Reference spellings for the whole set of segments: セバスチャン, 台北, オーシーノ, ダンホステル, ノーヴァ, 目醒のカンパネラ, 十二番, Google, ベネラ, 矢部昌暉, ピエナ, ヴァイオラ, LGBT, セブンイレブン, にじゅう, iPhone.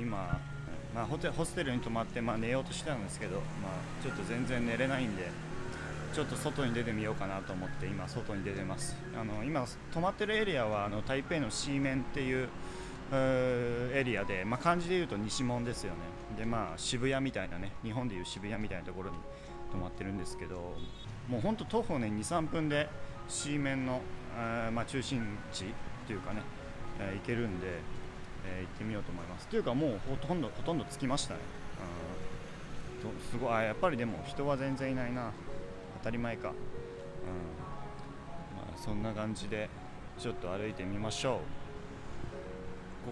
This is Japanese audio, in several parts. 今、まあ、ホステルに泊まって、まあ、寝ようとしてたんですけど、まあ、ちょっと全然寝れないんでちょっと外に出てみようかなと思って今、外に出てます。今、泊まってるエリアは台北の西面っていうエリアで、まあ、漢字でいうと西門ですよね。で、まあ、渋谷みたいなね、日本でいう渋谷みたいなところに泊まってるんですけど、もうほんと徒歩ね 2,3 分で西面の、まあ、中心地というかね、行けるんで、行ってみようと思います。というかもうほとんど着きましたね。すごい、やっぱりでも人は全然いないな、当たり前か。まあ、そんな感じでちょっと歩いてみましょう。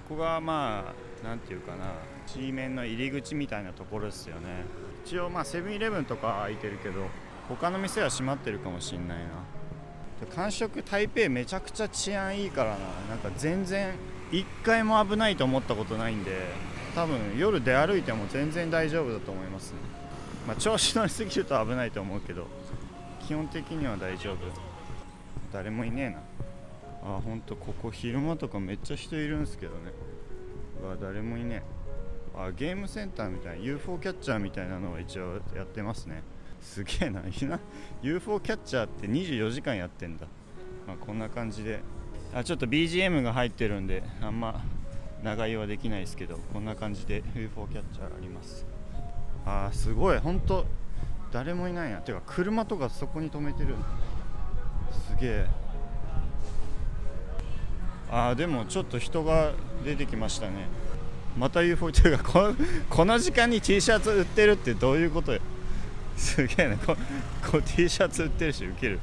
ここがまあなんていうかな、C面の入り口みたいなところですよね。一応まあセブンイレブンとか開いてるけど他の店は閉まってるかもしんないな。感触台北めちゃくちゃ治安いいからな、なんか全然一回も危ないと思ったことないんで、多分夜出歩いても全然大丈夫だと思いますね。まあ調子乗りすぎると危ないと思うけど基本的には大丈夫。誰もいねえな。あ、ほんとここ昼間とかめっちゃ人いるんですけどね。うわ、誰もいねえ。あ、ゲームセンターみたいな UFO キャッチャーみたいなのは一応やってますね。すげえなUFO キャッチャーって24時間やってんだ。まあ、こんな感じで、あ、ちょっと BGM が入ってるんであんま長居はできないですけど、こんな感じで UFO キャッチャーあります。あー、すごい、ほんと誰もいないな。てか車とかそこに止めてる、すげえ。あー、でもちょっと人が出てきましたね。また UFO というか、この時間に T シャツ売ってるってどういうことよ。すげえな、T シャツ売ってるしウケる。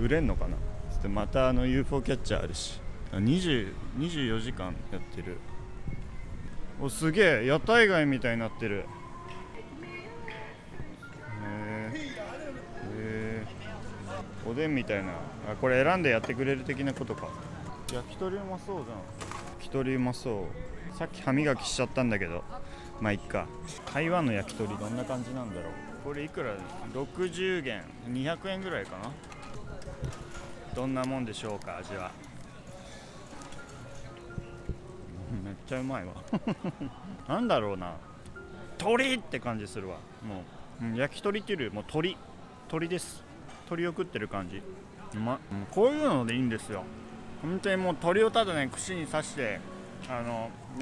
売れんのかな。ちょっとまたUFO キャッチャーあるし、24時間やってる。お、すげえ、屋台街みたいになってる。おでんみたいな。あ、これ選んでやってくれる的なことか。焼き鳥うまそうじゃん。焼き鳥うまそう。さっき歯磨きしちゃったんだけどまあいっか。台湾の焼き鳥どんな感じなんだろう。これいくらですか。60元200円ぐらいかな。どんなもんでしょうか、味は。めっちゃうまいわなんだろうな、鳥って感じするわ。もう焼き鳥っていうよりも鳥です。鳥を食ってる感じ。うまっ。こういうのでいいんですよ本当に。もう鳥をただね串に刺してや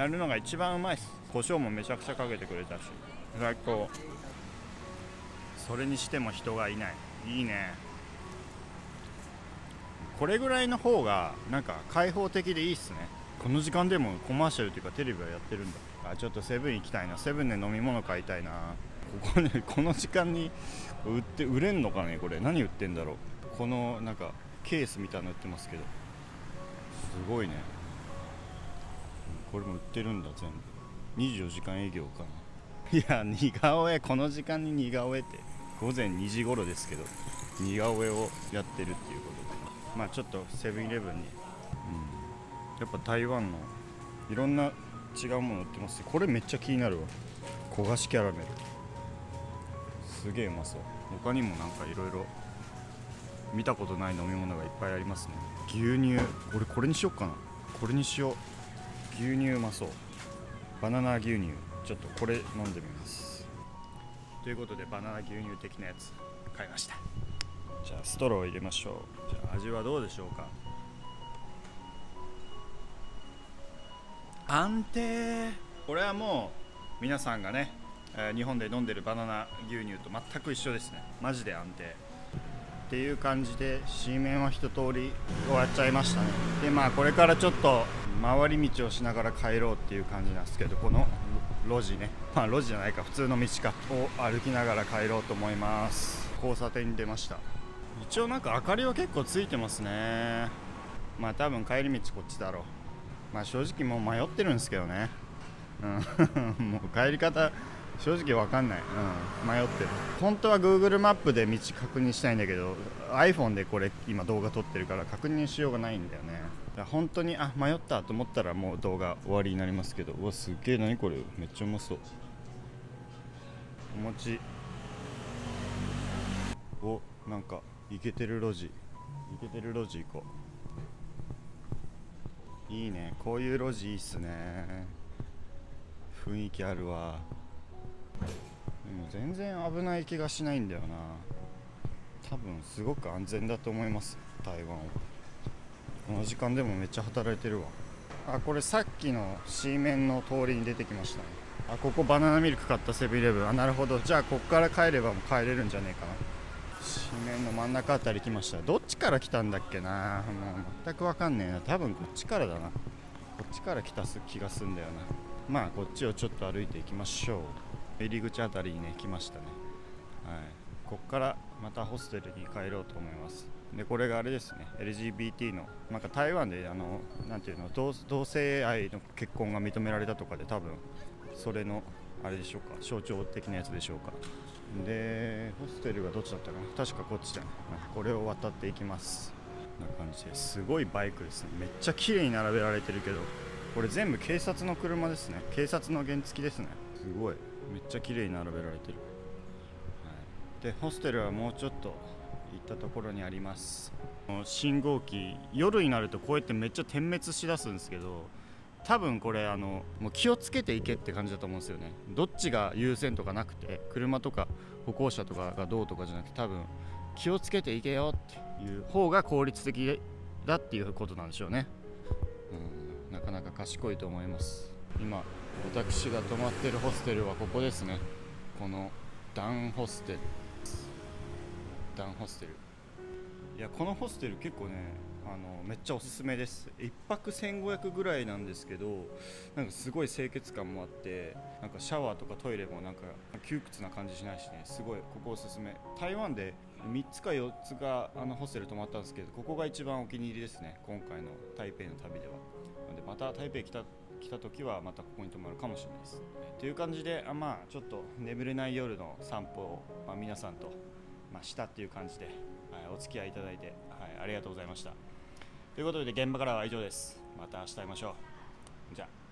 るのが一番うまいです。胡椒もめちゃくちゃかけてくれたし最高。それにしても人がいない。いいね、これぐらいの方がなんか開放的でいいっすね。この時間でもコマーシャルというかテレビはやってるんだ。あ、ちょっとセブン行きたいな。セブンで飲み物買いたいな。ここね、この時間に売れんのかねこれ。何売ってんだろう。このなんかケースみたいなの売ってますけど、すごいね。これも売ってるんだ全部。24時間営業かな。いや、似顔絵、この時間に似顔絵って、午前2時頃ですけど似顔絵をやってるっていうことで、まあちょっとセブンイレブンに、やっぱ台湾のいろんな違うもの売ってます。これめっちゃ気になるわ、焦がしキャラメル、すげえうまそう。他にもなんかいろいろ見たことない飲み物がいっぱいありますね。牛乳、俺これにしよっかな。これにしよう。牛乳うまそう。バナナ牛乳、ちょっとこれ飲んでみます。ということでバナナ牛乳的なやつ買いました。じゃあストロー入れましょう。じゃあ味はどうでしょうか。安定。これはもう皆さんがね日本で飲んでるバナナ牛乳と全く一緒ですね。マジで安定っていう感じで、C面は一通り終わっちゃいましたね。で、まあこれからちょっと回り道をしながら帰ろうっていう感じなんですけど、この路地ね、まあ路地じゃないか、普通の道かを歩きながら帰ろうと思います。交差点に出ました。一応なんか明かりは結構ついてますね。まあ多分帰り道こっちだろう。まあ正直もう迷ってるんですけどね、もう帰り方正直わかんない、迷ってる。本当は Google マップで道確認したいんだけど iPhone でこれ今動画撮ってるから確認しようがないんだよね。だから本当に、あ、迷ったと思ったらもう動画終わりになりますけど、うわ、すっげえ、何これ、めっちゃうまそう。お餅。お、なんかイケてる路地、イケてる路地行こう。いいね、こういう路地いいっすね。雰囲気あるわ。でも全然危ない気がしないんだよな。多分すごく安全だと思います、台湾は。この時間でもめっちゃ働いてるわ。あ、これさっきの C 面の通りに出てきましたね。あ、ここバナナミルク買ったセブンイレブン。あ、なるほど。じゃあこっから帰ればもう帰れるんじゃねえかな。 C 面の真ん中あたり来ました。どっちから来たんだっけな、もう全く分かんねえな。多分こっちからだな。こっちから来た気がすんだよな。まあこっちをちょっと歩いていきましょう。入り口あたりにね来ましたね。はい、こっからまたホステルに帰ろうと思います。でこれがあれですね、 LGBT のなんか台湾でなんていうの、同性愛の結婚が認められたとかで、多分それのあれでしょうか、象徴的なやつでしょうか。でホステルがどっちだったかな、確かこっちだね。これを渡っていきます。な感じです。ごいバイクですね。めっちゃ綺麗に並べられてるけど、これ全部警察の車ですね。警察の原付ですね。すごいめっちゃ綺麗に並べられてる。はい、でホステルはもうちょっと行ったところにあります。信号機、夜になるとこうやってめっちゃ点滅しだすんですけど、多分これもう気をつけていけって感じだと思うんですよね。どっちが優先とかなくて、車とか歩行者とかがどうとかじゃなくて、多分気をつけていけよっていう方が効率的だっていうことなんでしょうね。うん、なかなか賢いと思います。今私が泊まってるホステルはここですね。このダンホステル。いや、このホステル結構ねめっちゃおすすめです。1泊1500ぐらいなんですけど、なんかすごい清潔感もあって、なんかシャワーとかトイレもなんか窮屈な感じしないしね、すごいここおすすめ。台湾で3つか4つがホステル泊まったんですけど、ここが一番お気に入りですね、今回の台北の旅では。でまた台北来た時はまたここに泊まるかもしれないです。という感じで、まあちょっと眠れない夜の散歩を、皆さんとしたっていう感じで、はい、お付き合いいただいて、はい、ありがとうございました。ということで現場からは以上です。また明日会いましょう。じゃあ。